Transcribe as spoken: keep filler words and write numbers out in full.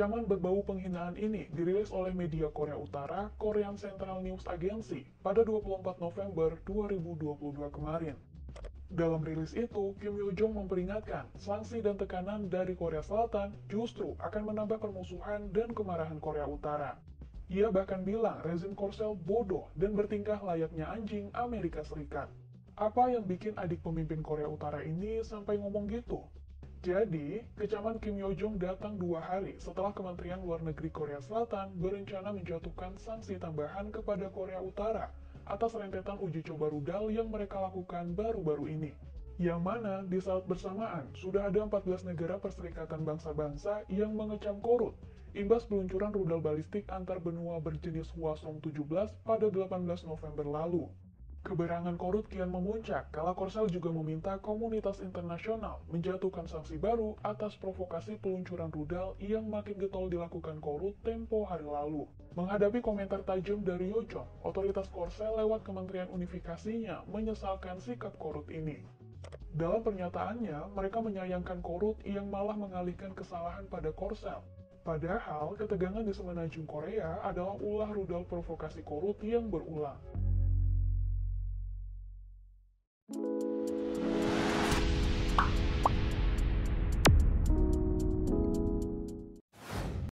Ancaman berbau penghinaan ini dirilis oleh media Korea Utara, Korean Central News Agency, pada dua puluh empat November dua ribu dua puluh dua kemarin. Dalam rilis itu, Kim Yo-jong memperingatkan, sanksi dan tekanan dari Korea Selatan justru akan menambah permusuhan dan kemarahan Korea Utara. Ia bahkan bilang rezim Korsel bodoh dan bertingkah layaknya anjing Amerika Serikat. Apa yang bikin adik pemimpin Korea Utara ini sampai ngomong gitu? Jadi, kecaman Kim Yo-jong datang dua hari setelah Kementerian Luar Negeri Korea Selatan berencana menjatuhkan sanksi tambahan kepada Korea Utara atas rentetan uji coba rudal yang mereka lakukan baru-baru ini. Yang mana, di saat bersamaan, sudah ada empat belas negara perserikatan bangsa-bangsa yang mengecam korut imbas peluncuran rudal balistik antar benua berjenis Hwasong tujuh belas pada delapan belas November lalu. Keberangan korut kian memuncak kala Korsel juga meminta komunitas internasional menjatuhkan sanksi baru atas provokasi peluncuran rudal yang makin getol dilakukan korut tempo hari lalu. Menghadapi komentar tajam dari Yo-jong, otoritas Korsel lewat Kementerian Unifikasinya menyesalkan sikap korut ini. Dalam pernyataannya, mereka menyayangkan korut yang malah mengalihkan kesalahan pada Korsel. Padahal ketegangan di semenanjung Korea adalah ulah rudal provokasi korut yang berulang.